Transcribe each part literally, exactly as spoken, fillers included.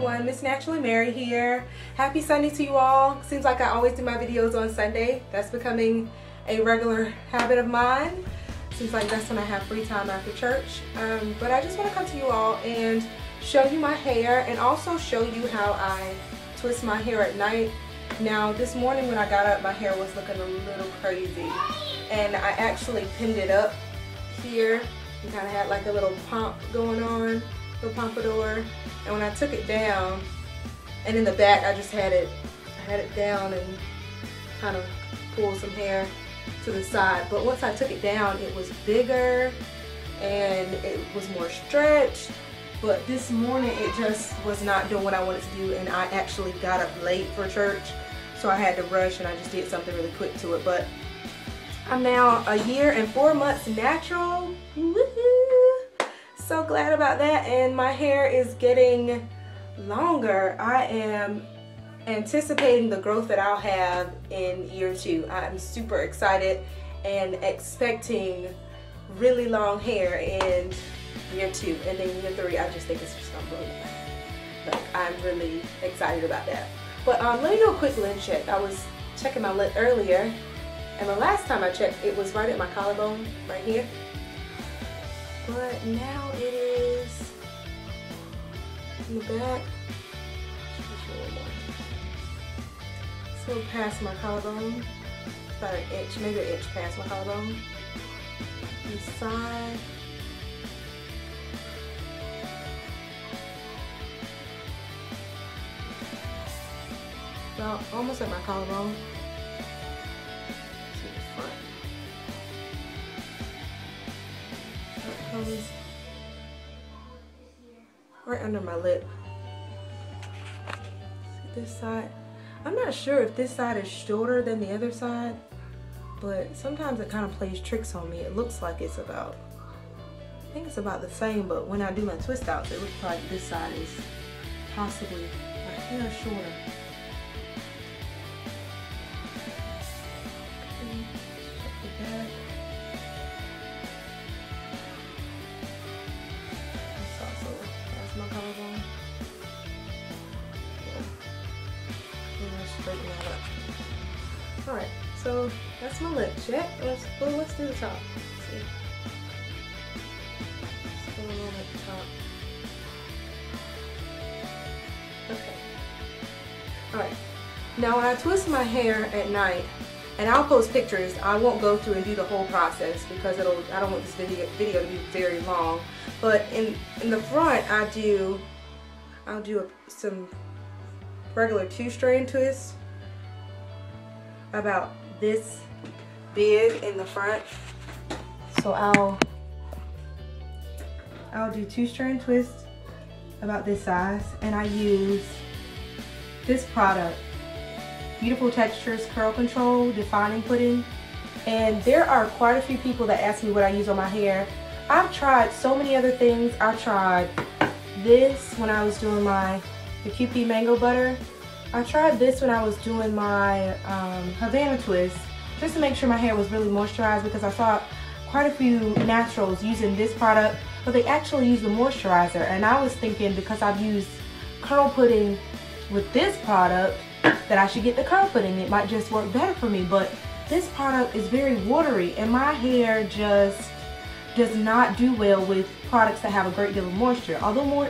Rue twenty-one, Msnaturally Mary here. Happy Sunday to you all. Seems like I always do my videos on Sunday. That's becoming a regular habit of mine. Seems like that's when I have free time after church. Um, but I just want to come to you all and show you my hair and also show you how I twist my hair at night. Now this morning when I got up, my hair was looking a little crazy. And I actually pinned it up here. You kind of had like a little pomp going on, the pompadour. And when I took it down, and in the back I just had it, I had it down and kind of pulled some hair to the side. But once I took it down, it was bigger and it was more stretched. But this morning it just was not doing what I wanted to do, and I actually got up late for church. So I had to rush and I just did something really quick to it. But I'm now a year and four months natural. Woohoo! So glad about that, and my hair is getting longer. I am anticipating the growth that I'll have in year two. I'm super excited and expecting really long hair in year two, and then year three I just think it's just gonna blow me. Like, I'm really excited about that. But um, let me do a quick lens check. I was checking my lid earlier, and the last time I checked, it was right at my collarbone, right here. But now it is in the back. So past my collarbone, about an inch, maybe an inch past my collarbone. Inside. About almost at my collarbone. Right under my lip. See this side. I'm not sure if this side is shorter than the other side, but sometimes it kind of plays tricks on me. It looks like it's about, I think it's about the same, but when I do my twist outs, it looks like this side is possibly my hair shorter. Alright, so that's my lip check. Let's, well, let's do the top. Let's see. What's going on at the top? Okay. Alright. Now when I twist my hair at night, and I'll post pictures, I won't go through and do the whole process because it'll, I don't want this video video to be very long. But in in the front I do I'll do a, some regular two strand twists about this big in the front. So I'll I'll do two strand twists about this size, and I use this product, Beautiful Textures Curl Control Defining Pudding. And there are quite a few people that ask me what I use on my hair. I've tried so many other things. I tried this when I was doing my the Q P Mango Butter. I tried this when I was doing my um, Havana twist, just to make sure my hair was really moisturized, because I saw quite a few naturals using this product, but they actually use the moisturizer. And I was thinking, because I've used curl pudding with this product, that I should get the curl pudding. It might just work better for me, but this product is very watery, and my hair just does not do well with products that have a great deal of moisture. Although more,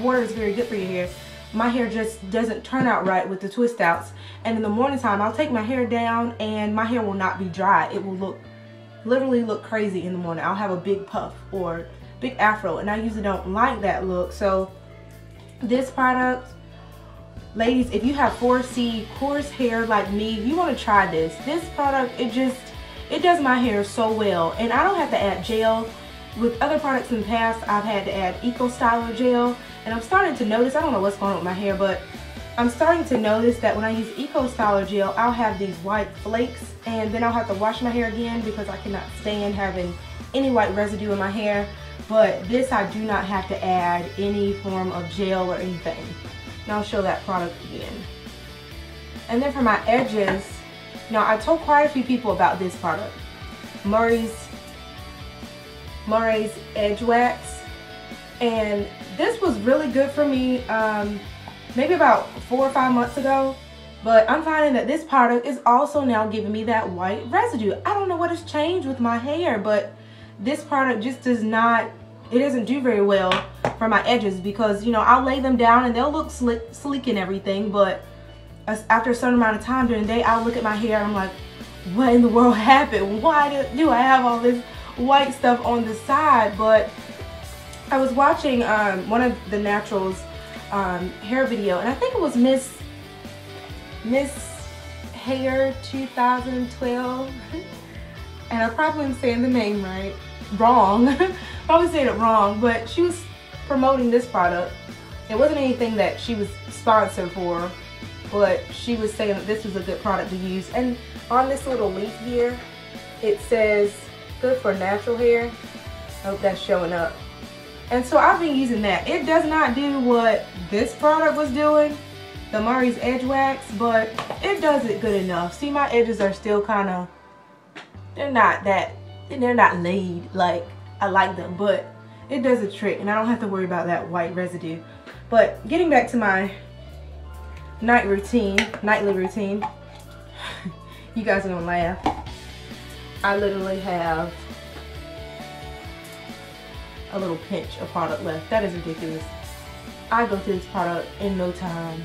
water is very good for your hair, my hair just doesn't turn out right with the twist outs. And in the morning time, I'll take my hair down and my hair will not be dry. It will look, literally look crazy in the morning. I'll have a big puff or big afro, and I usually don't like that look. So this product, ladies, if you have four C coarse hair like me, you want to try this. This product, it just, it does my hair so well. And I don't have to add gel. With other products in the past, I've had to add Eco Styler gel, and I'm starting to notice, I don't know what's going on with my hair, but I'm starting to notice that when I use Eco Styler gel, I'll have these white flakes, and then I'll have to wash my hair again because I cannot stand having any white residue in my hair. But this, I do not have to add any form of gel or anything. And I'll show that product again. And then for my edges, now I told quite a few people about this product, Murray's Murray's Edge Wax, and this was really good for me. Um, maybe about four or five months ago, but I'm finding that this product is also now giving me that white residue. I don't know what has changed with my hair, but this product just does not, it doesn't do very well for my edges, because, you know, I'll lay them down and they'll look slick, sleek and everything, but after a certain amount of time during the day, I'll look at my hair and I'm like, what in the world happened? Why do I have all this white stuff on the side? But I was watching um, one of the Naturals um, hair video, and I think it was Miss Miss Hair twenty twelve, and I probably am saying the name right, wrong, probably saying it wrong, but she was promoting this product. It wasn't anything that she was sponsored for, but she was saying that this was a good product to use. And on this little leaf here, it says, good for natural hair. I hope that's showing up. And so I've been using that. It does not do what this product was doing, the Murray's Edge Wax, but it does it good enough. See, my edges are still kind of, they're not that, they're not laid like I like them, but it does a trick and I don't have to worry about that white residue. But getting back to my night routine, nightly routine, you guys are gonna laugh. I literally have a little pinch of product left. That is ridiculous. I go through this product in no time.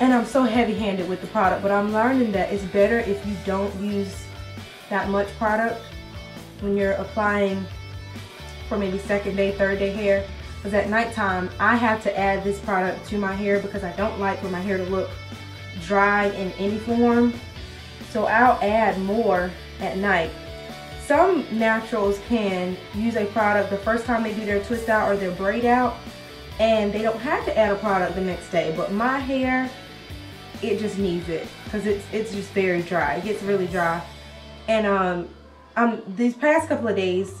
And I'm so heavy-handed with the product, but I'm learning that it's better if you don't use that much product when you're applying for maybe second day, third day hair. Because at nighttime, I have to add this product to my hair because I don't like for my hair to look dry in any form. So I'll add more at night. Some naturals can use a product the first time they do their twist out or their braid out, and they don't have to add a product the next day. But my hair, it just needs it because it's it's just very dry. It gets really dry. And um, um, these past couple of days,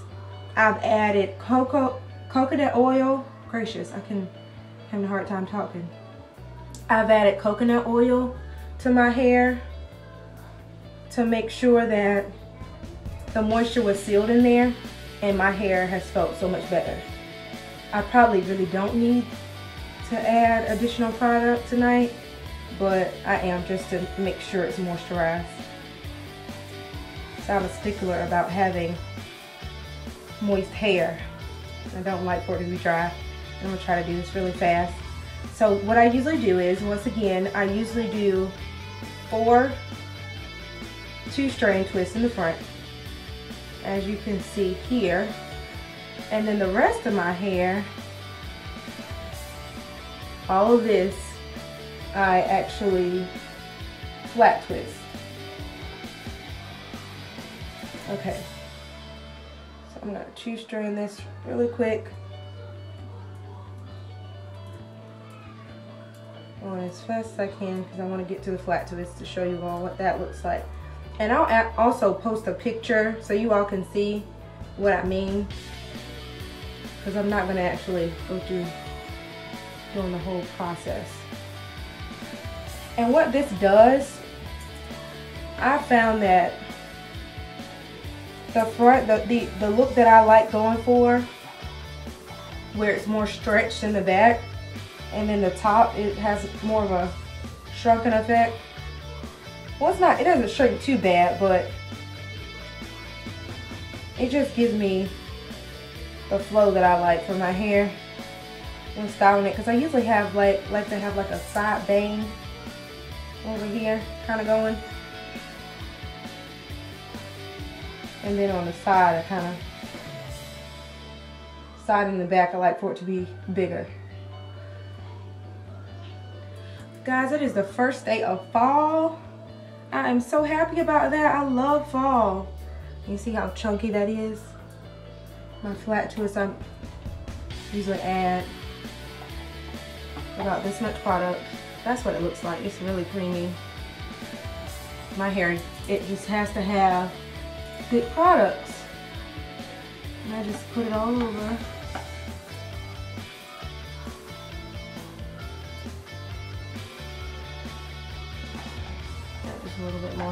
I've added cocoa coconut oil. Gracious, I can having a hard time talking. I've added coconut oil to my hair to make sure that the moisture was sealed in there, and my hair has felt so much better. I probably really don't need to add additional product tonight, but I am, just to make sure it's moisturized. So I'm a stickler about having moist hair. I don't like for it to be dry. I'm gonna try to do this really fast. So what I usually do is, once again, I usually do four two-strand twists in the front, as you can see here. And then the rest of my hair, all of this, I actually flat twist. Okay, so I'm gonna two-strand this really quick. Going as fast as I can because I want to get to the flat twist to show you all what that looks like. And I'll also post a picture so you all can see what I mean, because I'm not going to actually go through doing the whole process. And what this does, I found that the front, the, the, the look that I like going for, where it's more stretched in the back, and then the top, it has more of a shrunken effect. Well, it's not, it doesn't shrink too bad, but it just gives me the flow that I like for my hair when styling it. Because I usually have like, like to have like a side bang over here, kind of going. And then on the side, I kind of, side in the back, I like for it to be bigger. Guys, it is the first day of fall. I am so happy about that. I love fall. You see how chunky that is? My flat twist, I usually add about this much product. That's what it looks like. It's really creamy. My hair, it just has to have good products. And I just put it all over. A little bit more.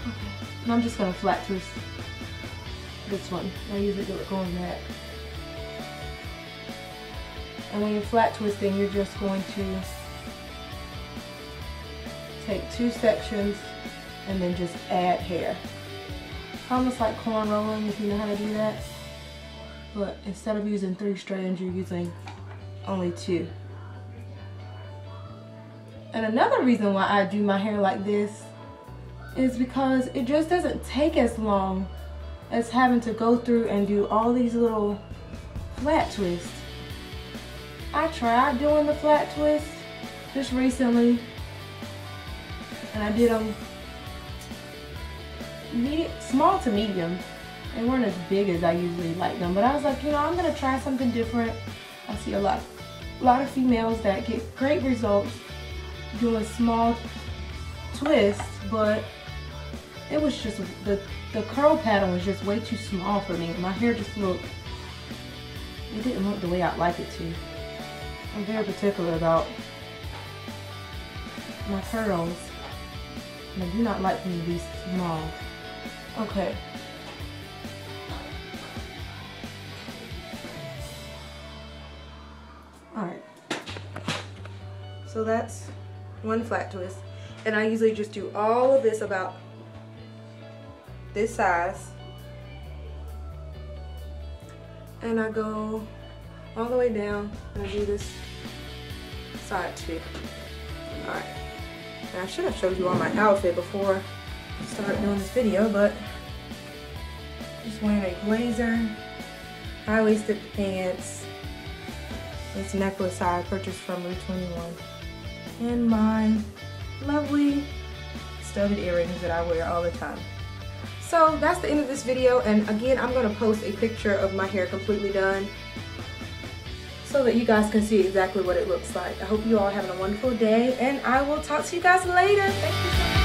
Okay, and I'm just gonna flat twist this one. I usually do it going back. And when you're flat twisting, you're just going to take two sections and then just add hair. Almost like corn rolling, if you know how to do that. But instead of using three strands, you're using only two. And another reason why I do my hair like this is because it just doesn't take as long as having to go through and do all these little flat twists. I tried doing the flat twist just recently, and I did them medium, small to medium. They weren't as big as I usually like them, but I was like, you know, I'm gonna try something different. I see a lot, a lot of females that get great results doing small twists, but it was just the the curl pattern was just way too small for me. My hair just looked, it didn't look the way I'd like it to. I'm very particular about my curls, and I do not like them to be small. Okay. Alright. So that's one flat twist. And I usually just do all of this about this size. And I go all the way down and I do this side too. Alright. And I should have showed you all my outfit before I started doing this video, but I'm just wearing a blazer, high-waisted pants, this necklace I purchased from Rue twenty-one, and my lovely studded earrings that I wear all the time. So that's the end of this video, and again I'm going to post a picture of my hair completely done so that you guys can see exactly what it looks like. I hope you all are having a wonderful day, and I will talk to you guys later. Thank you so much.